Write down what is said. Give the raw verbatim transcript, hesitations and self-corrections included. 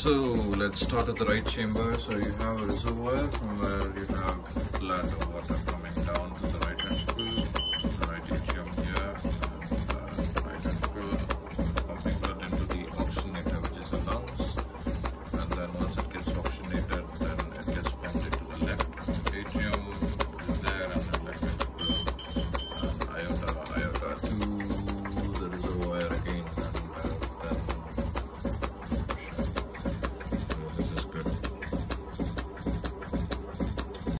So let's start at the right chamber. So you have a reservoir from where you have blood or water coming down to the right.